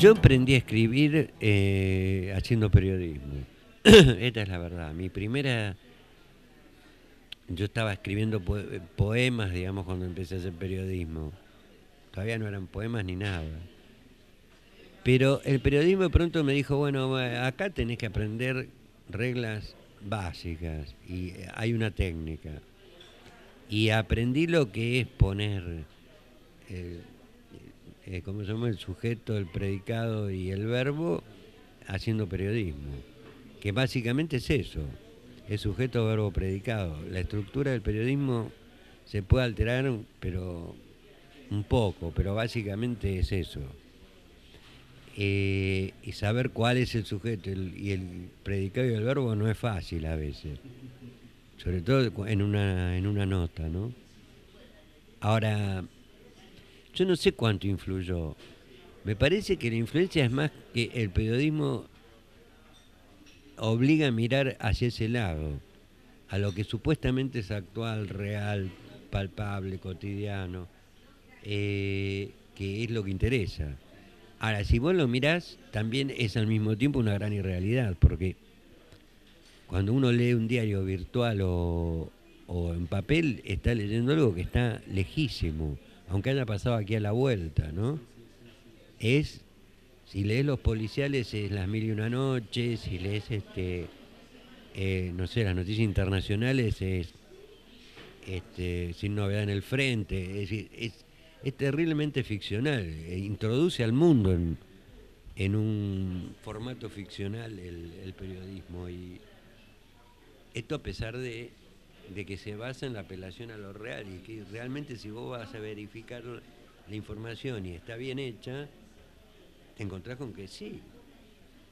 Yo emprendí a escribir haciendo periodismo. Esta es la verdad. Mi primera... Yo estaba escribiendo poemas, digamos, cuando empecé a hacer periodismo. Todavía no eran poemas ni nada. Pero el periodismo de pronto me dijo, bueno, acá tenés que aprender reglas básicas y hay una técnica. Y aprendí lo que es poner, ¿cómo se llama? El sujeto, el predicado y el verbo haciendo periodismo. Que básicamente es eso, es sujeto, verbo, predicado. La estructura del periodismo se puede alterar, pero un poco, pero básicamente es eso. Y saber cuál es el sujeto y el predicado y el verbo no es fácil a veces, sobre todo en una nota, ¿no? Ahora, yo no sé cuánto influyó. Me parece que la influencia es más que el periodismo obliga a mirar hacia ese lado, a lo que supuestamente es actual, real, palpable, cotidiano, que es lo que interesa. Ahora, si vos lo mirás, también es al mismo tiempo una gran irrealidad, porque cuando uno lee un diario virtual o en papel, está leyendo algo que está lejísimo, aunque haya pasado aquí a la vuelta, ¿no? Es, si lees los policiales, es Las Mil y Una Noches, si lees, no sé, las noticias internacionales, es Sin Novedad en el Frente, es decir, es terriblemente ficcional, introduce al mundo en un formato ficcional el periodismo, y esto a pesar de que se basa en la apelación a lo real, y que realmente si vos vas a verificar la información y está bien hecha, te encontrás con que sí,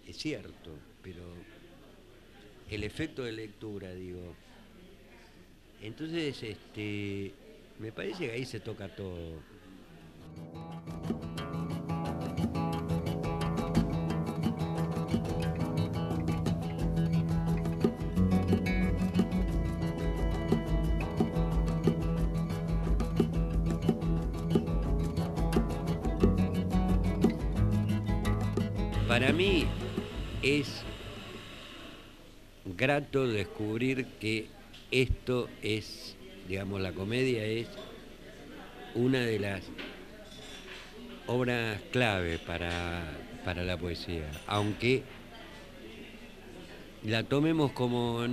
es cierto, pero el efecto de lectura, digo, entonces me parece que ahí se toca todo. Para mí es grato descubrir que esto es, digamos, la comedia es una de las obras clave para la poesía, aunque la tomemos como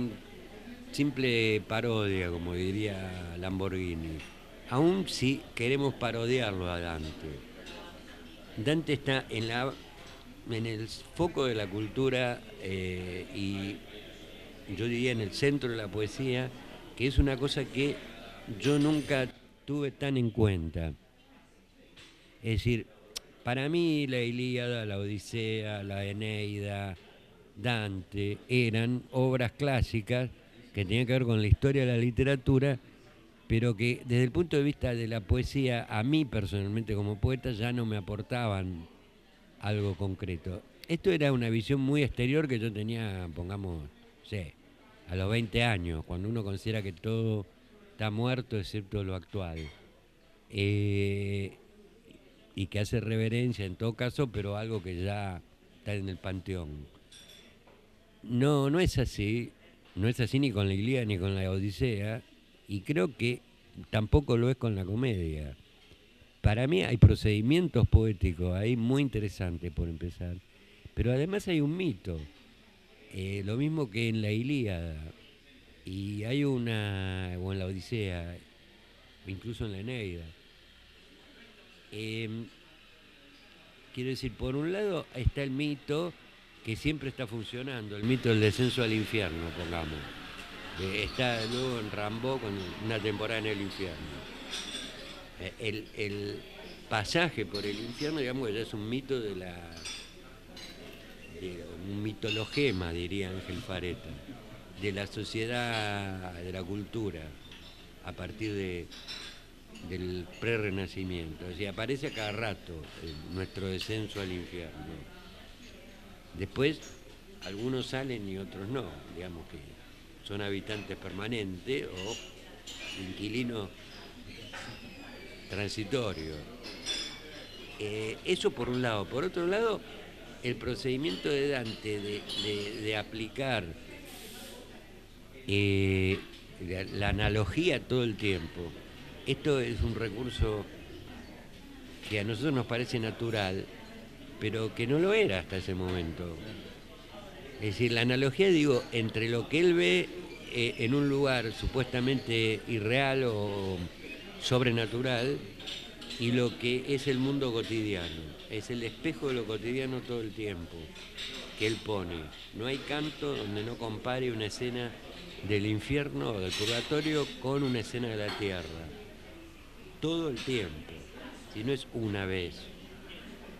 simple parodia, como diría Lamborghini, aún si queremos parodiarlo a Dante. Dante está en el foco de la cultura y yo diría en el centro de la poesía, que es una cosa que yo nunca tuve tan en cuenta. Es decir, para mí la Ilíada, la Odisea, la Eneida, Dante, eran obras clásicas que tenían que ver con la historia de la literatura, pero que desde el punto de vista de la poesía, a mí personalmente como poeta, ya no me aportaban algo concreto. Esto era una visión muy exterior que yo tenía, pongamos, no sé, a los 20 años, cuando uno considera que todo está muerto excepto lo actual. Y que hace reverencia en todo caso, pero algo que ya está en el panteón. No, no es así. No es así ni con la Ilíada ni con la Odisea. Y creo que tampoco lo es con la comedia. Para mí hay procedimientos poéticos ahí muy interesantes, por empezar, pero además hay un mito, lo mismo que en la Ilíada, y hay o en la Odisea, incluso en la Eneida. Quiero decir, por un lado está el mito que siempre está funcionando, el mito del descenso al infierno, pongamos. Está luego en Rambo con Una temporada en el infierno. El pasaje por el infierno, digamos, que ya es un mito un mitologema, diría Ángel Pareta, de la sociedad, de la cultura, a partir del prerrenacimiento. O sea, aparece a cada rato nuestro descenso al infierno. Después, algunos salen y otros no, digamos que son habitantes permanentes o inquilinos transitorio. Eso por un lado. Por otro lado, el procedimiento de Dante de aplicar la analogía todo el tiempo. Esto es un recurso que a nosotros nos parece natural, pero que no lo era hasta ese momento. Es decir, la analogía, digo, entre lo que él ve en un lugar supuestamente irreal o sobrenatural y lo que es el mundo cotidiano. Es el espejo de lo cotidiano todo el tiempo que él pone. No hay canto donde no compare una escena del infierno o del purgatorio con una escena de la tierra. Todo el tiempo. Si no es una vez,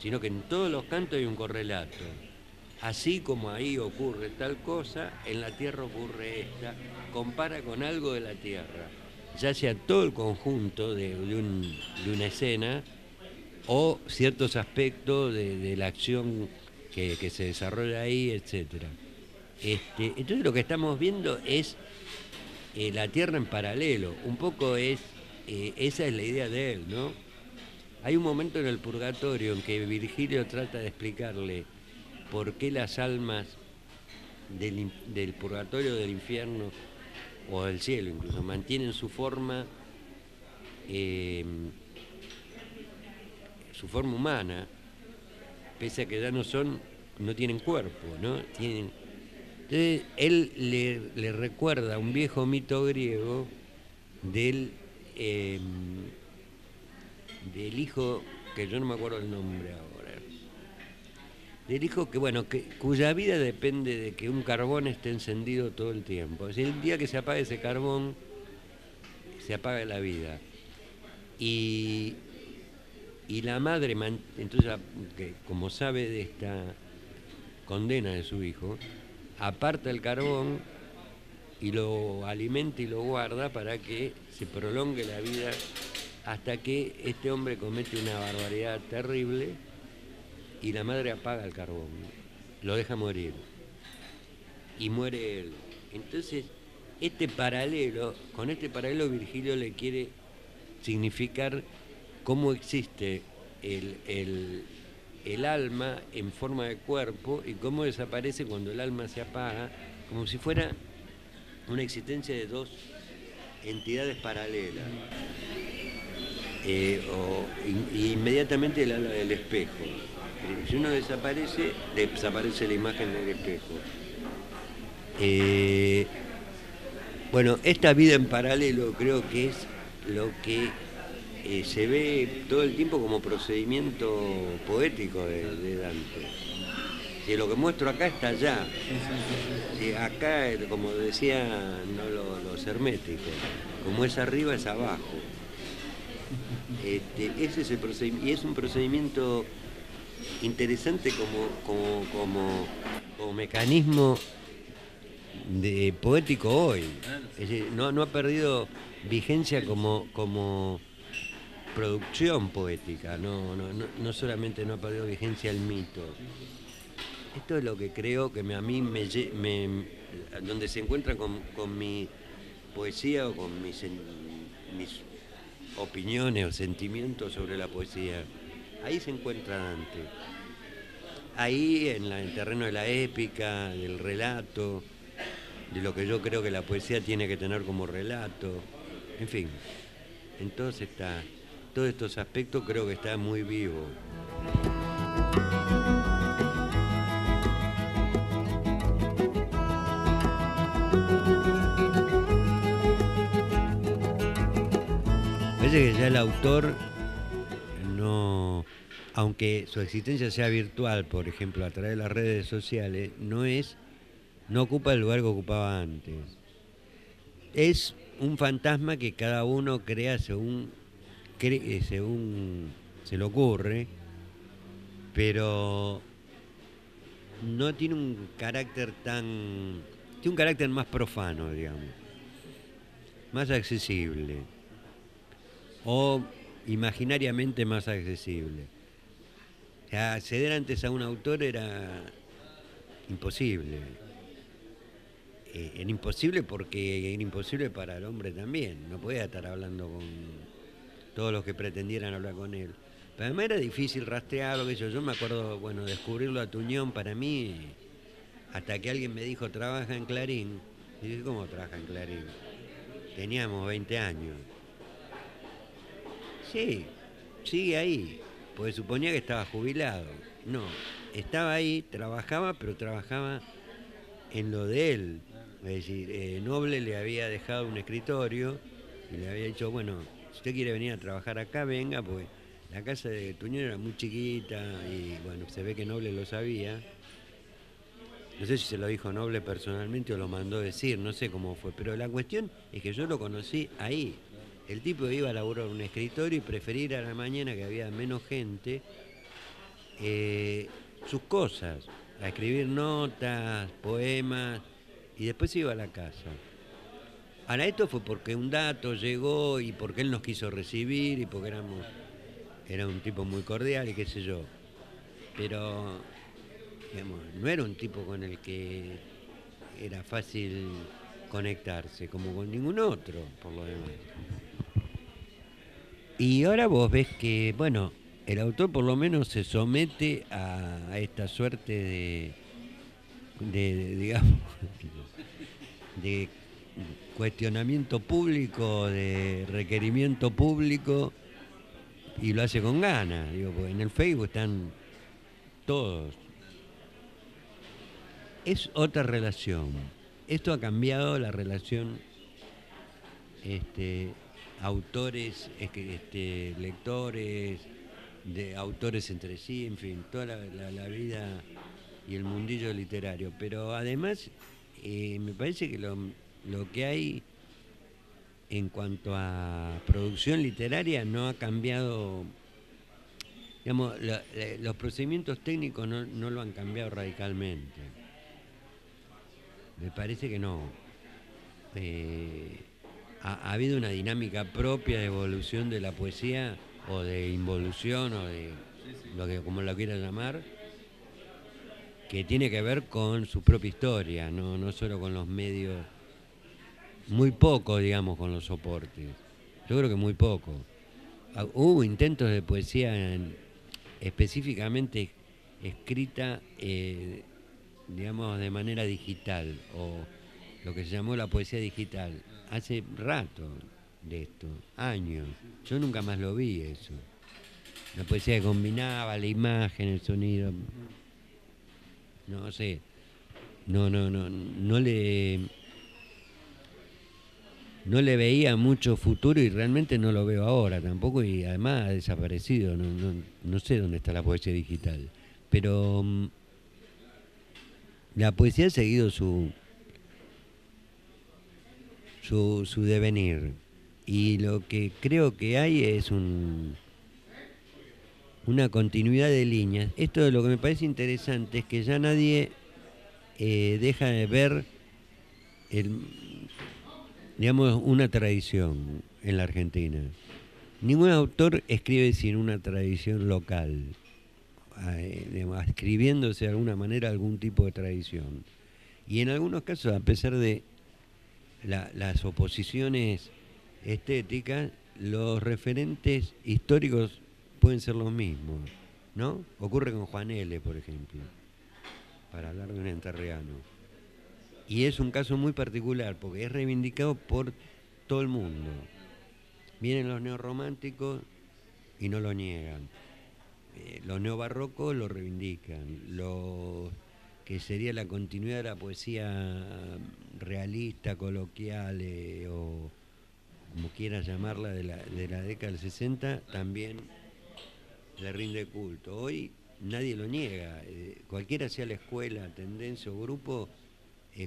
sino que en todos los cantos hay un correlato. Así como ahí ocurre tal cosa, en la tierra ocurre esta, compara con algo de la tierra, ya sea todo el conjunto de una escena o ciertos aspectos de la acción que se desarrolla ahí, etc. Entonces lo que estamos viendo es la tierra en paralelo, un poco es esa es la idea de él, ¿no? Hay un momento en el purgatorio en que Virgilio trata de explicarle por qué las almas del purgatorio, del infierno o del cielo incluso, mantienen su forma humana, pese a que ya no tienen cuerpo, ¿no? Entonces él le recuerda un viejo mito griego del hijo, que yo no me acuerdo el nombre ahora, del hijo que, bueno, cuya vida depende de que un carbón esté encendido todo el tiempo. Si el día que se apaga ese carbón, se apaga la vida. Y la madre, entonces, como sabe de esta condena de su hijo, aparta el carbón y lo alimenta y lo guarda para que se prolongue la vida hasta que este hombre comete una barbaridad terrible y la madre apaga el carbón, lo deja morir, y muere él. Entonces, con este paralelo Virgilio le quiere significar cómo existe el alma en forma de cuerpo y cómo desaparece cuando el alma se apaga, como si fuera una existencia de dos entidades paralelas. Inmediatamente él habla del espejo. Si uno desaparece, desaparece la imagen del espejo. Bueno, esta vida en paralelo creo que es lo que se ve todo el tiempo como procedimiento poético de Dante. Si lo que muestro acá está allá. Si acá, como decían los herméticos, como es arriba es abajo. Ese es el procedimiento, y es un procedimiento interesante como mecanismo poético hoy. Es decir, no ha perdido vigencia como producción poética, no solamente no ha perdido vigencia el mito. Esto es lo que creo que donde se encuentra con mi poesía o con mis opiniones o sentimientos sobre la poesía. Ahí se encuentra Dante, ahí en el terreno de la épica, del relato, de lo que yo creo que la poesía tiene que tener como relato, en fin, entonces todos estos aspectos creo que está muy vivo. Parece que ya el autor, no, aunque su existencia sea virtual, por ejemplo, a través de las redes sociales, no ocupa el lugar que ocupaba antes. Es un fantasma que cada uno crea según se le ocurre, pero no tiene un carácter tiene un carácter más profano, digamos, más accesible, o imaginariamente más accesible. O sea, acceder antes a un autor era imposible. Era imposible porque era imposible para el hombre también. No podía estar hablando con todos los que pretendieran hablar con él. Pero además era difícil rastrearlo, que yo me acuerdo, bueno, descubrirlo a Tuñón para mí, hasta que alguien me dijo, trabaja en Clarín. Y dije, ¿cómo trabaja en Clarín? Teníamos 20 años. Sí, sigue ahí, porque suponía que estaba jubilado. No, estaba ahí, trabajaba, pero trabajaba en lo de él. Es decir, Noble le había dejado un escritorio y le había dicho, bueno, si usted quiere venir a trabajar acá, venga, porque la casa de Tuñón era muy chiquita y, bueno, se ve que Noble lo sabía. No sé si se lo dijo Noble personalmente o lo mandó decir, no sé cómo fue, pero la cuestión es que yo lo conocí ahí. El tipo iba a laburar un escritorio y preferir a la mañana, que había menos gente, sus cosas, a escribir notas, poemas, y después iba a la casa. Ahora, esto fue porque un dato llegó y porque él nos quiso recibir y porque era un tipo muy cordial y qué sé yo. Pero, digamos, no era un tipo con el que era fácil conectarse, como con ningún otro, por lo demás. Y ahora vos ves que, bueno, el autor por lo menos se somete a esta suerte de cuestionamiento público, de requerimiento público, y lo hace con ganas, digo, porque en el Facebook están todos. Es otra relación. Esto ha cambiado la relación autores, lectores, de autores entre sí, en fin, toda la vida y el mundillo literario. Pero además, me parece que lo que hay en cuanto a producción literaria no ha cambiado, digamos, los procedimientos técnicos no lo han cambiado radicalmente. Me parece que no. Ha habido una dinámica propia de evolución de la poesía, o de involución, o de lo que como lo quiera llamar, que tiene que ver con su propia historia, no solo con los medios, muy poco, digamos, con los soportes. Yo creo que muy poco. Hubo intentos de poesía específicamente escrita, digamos, de manera digital, o lo que se llamó la poesía digital, hace rato de esto, años. Yo nunca más lo vi eso. La poesía que combinaba la imagen, el sonido. No sé. No le veía mucho futuro y realmente no lo veo ahora tampoco, y además ha desaparecido. No sé dónde está la poesía digital. Pero la poesía ha seguido su devenir. Y lo que creo que hay es una continuidad de líneas. Esto de lo que me parece interesante es que ya nadie deja de ver, digamos, una tradición en la Argentina. Ningún autor escribe sin una tradición local, adscribiéndose de alguna manera a algún tipo de tradición. Y en algunos casos, a pesar de las oposiciones estéticas, los referentes históricos pueden ser los mismos, ¿no? Ocurre con Juan Elio, por ejemplo, para hablar de un enterriano. Y es un caso muy particular, porque es reivindicado por todo el mundo. Vienen los neorrománticos y no lo niegan. Los neobarrocos lo reivindican. Lo que sería la continuidad de la poesía realista, coloquial, o como quieras llamarla, de la década del 60, también le rinde culto. Hoy nadie lo niega. Cualquiera sea la escuela, tendencia o grupo,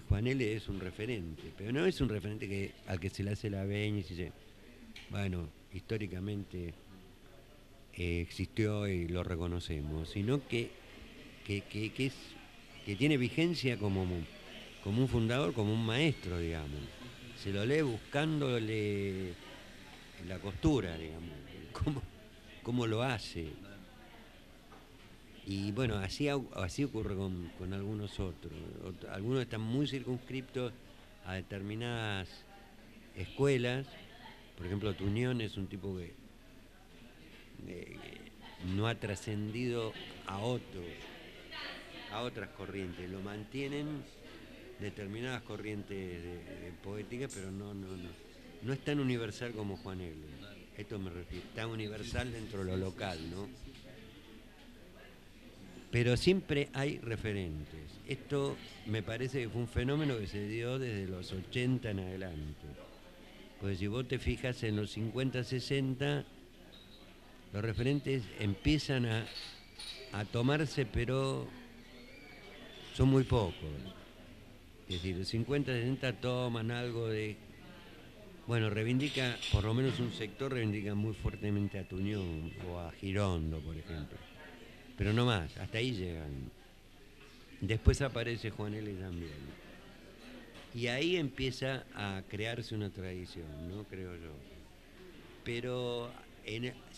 Juan Elio es un referente, pero no es un referente al que se le hace la veña y se dice, bueno, históricamente existió y lo reconocemos, sino que tiene vigencia como un fundador, como un maestro, digamos. Se lo lee buscándole la costura, digamos, cómo lo hace. Y bueno, así ocurre con algunos otros. Algunos están muy circunscriptos a determinadas escuelas. Por ejemplo, Tuñón es un tipo que no ha trascendido a otros, a otras corrientes. Lo mantienen determinadas corrientes de poéticas, pero no es tan universal como Juan Elio. Esto me refiero, tan universal dentro de lo local, ¿no? Pero siempre hay referentes. Esto me parece que fue un fenómeno que se dio desde los 80 en adelante. Pues si vos te fijas en los 50, 60, los referentes empiezan a tomarse, pero son muy pocos. Es decir, los 50, 60 toman algo de... Bueno, reivindica, por lo menos un sector reivindica muy fuertemente a Tuñón o a Girondo, por ejemplo. Pero no más, hasta ahí llegan. Después aparece Juan Elio también. Y ahí empieza a crearse una tradición, ¿no? Creo yo. Pero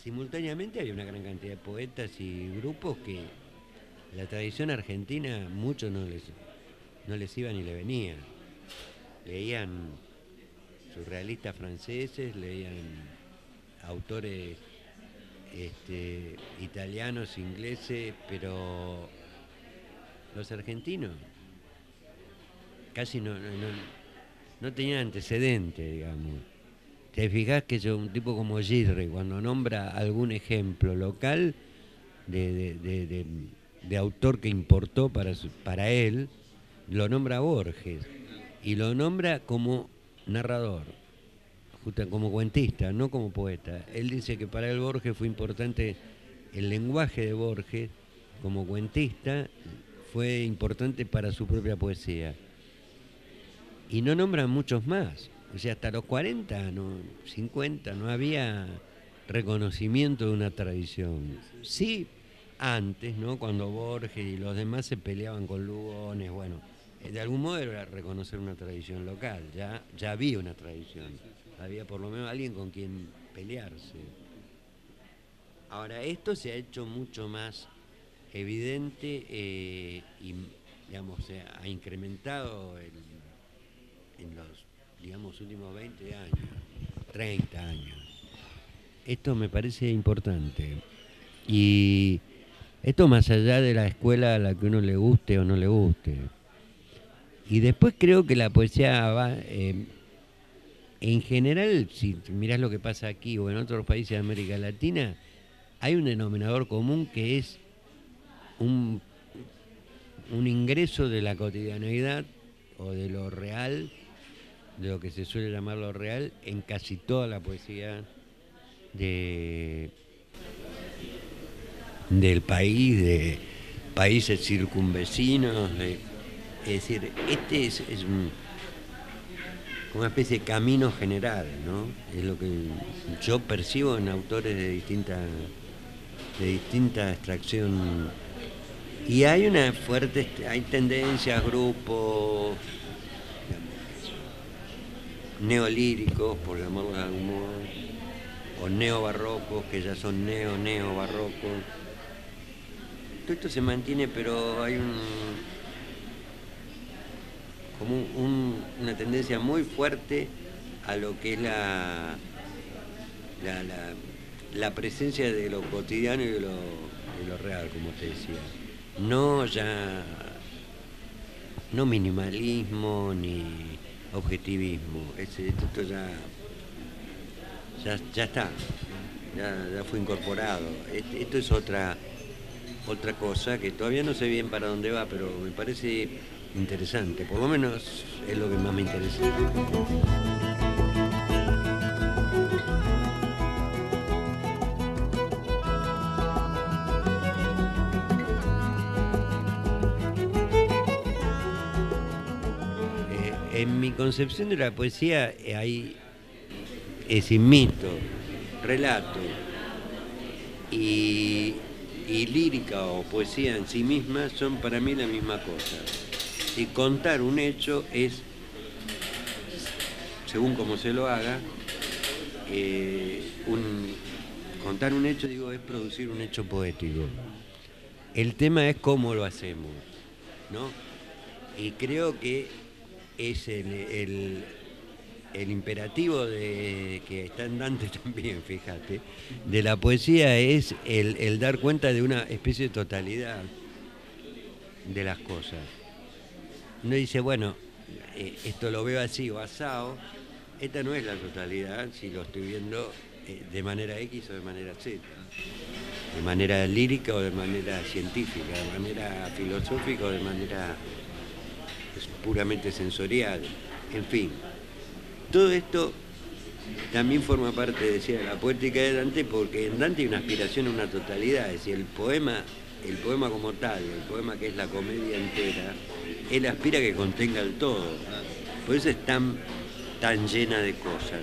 simultáneamente hay una gran cantidad de poetas y grupos que la tradición argentina muchos no les iba ni le venía. Leían surrealistas franceses, leían autores italianos, ingleses, pero los argentinos casi no tenían antecedentes, digamos. Te fijas que yo, un tipo como Girri, cuando nombra algún ejemplo local de autor que importó para él, lo nombra a Borges y lo nombra como narrador, justo como cuentista, no como poeta. Él dice que para él Borges fue importante, el lenguaje de Borges como cuentista fue importante para su propia poesía. Y no nombran muchos más. O sea, hasta los 40, no, 50, no había reconocimiento de una tradición. Sí, antes, ¿no? Cuando Borges y los demás se peleaban con Lugones, bueno, de algún modo era reconocer una tradición local, ya había una tradición. Había por lo menos alguien con quien pelearse. Ahora, esto se ha hecho mucho más evidente y, digamos, se ha incrementado en los, digamos, últimos 20 años, 30 años. Esto me parece importante. Y esto más allá de la escuela a la que uno le guste o no le guste. Y después creo que la poesía va... En general, si mirás lo que pasa aquí o en otros países de América Latina, hay un denominador común que es un ingreso de la cotidianeidad o de lo real, de lo que se suele llamar lo real, en casi toda la poesía del país, de países circunvecinos. Es decir, este es un... una especie de camino general, ¿no? Es lo que yo percibo en autores de distinta extracción. Y hay una fuerte, hay tendencias, grupos, digamos, neolíricos, por llamarlos de algún modo, o neobarrocos, que ya son neobarrocos. Todo esto se mantiene, pero hay una tendencia muy fuerte a lo que es la presencia de lo cotidiano y de lo real, como te decía. No minimalismo ni objetivismo. Esto ya está, ya fue incorporado. Esto es otra cosa que todavía no sé bien para dónde va, pero me parece interesante, por lo menos es lo que más me interesa. En mi concepción de la poesía hay, es decir, mito, relato y lírica o poesía en sí misma son para mí la misma cosa. Y contar un hecho es, según como se lo haga, contar un hecho, digo, es producir un hecho poético. El tema es cómo lo hacemos, ¿no? Y creo que es el imperativo de, que está en Dante también, fíjate, de la poesía es el dar cuenta de una especie de totalidad de las cosas. Uno dice, bueno, esto lo veo así, basado, esta no es la totalidad, si lo estoy viendo de manera X o de manera Z, de manera lírica o de manera científica, de manera filosófica o de manera puramente sensorial, en fin. Todo esto también forma parte, decía, de la poética de Dante, porque en Dante hay una aspiración a una totalidad, es decir, el poema como tal, el poema que es la comedia entera, él aspira a que contenga el todo, por eso es tan llena de cosas.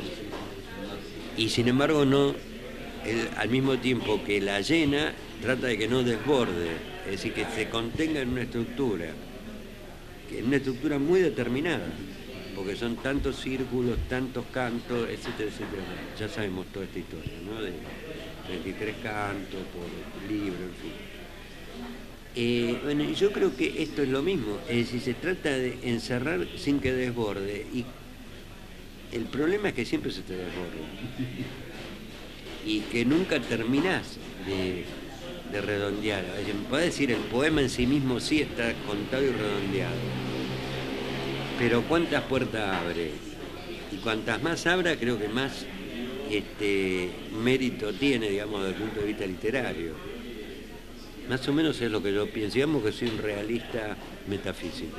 Y sin embargo no, él, al mismo tiempo que la llena, trata de que no desborde, es decir, que se contenga en una estructura, muy determinada, porque son tantos círculos, tantos cantos, etcétera, etcétera. Ya sabemos toda esta historia, ¿no? De 23 cantos por libro, en fin. Bueno, yo creo que esto es lo mismo, es decir, se trata de encerrar sin que desborde, y el problema es que siempre se te desborda y que nunca terminás de redondear. Me puede decir, el poema en sí mismo sí está contado y redondeado, pero cuántas puertas abre, y cuantas más abra creo que más mérito tiene, digamos, desde el punto de vista literario. Más o menos es lo que yo pienso, digamos que soy un realista metafísico.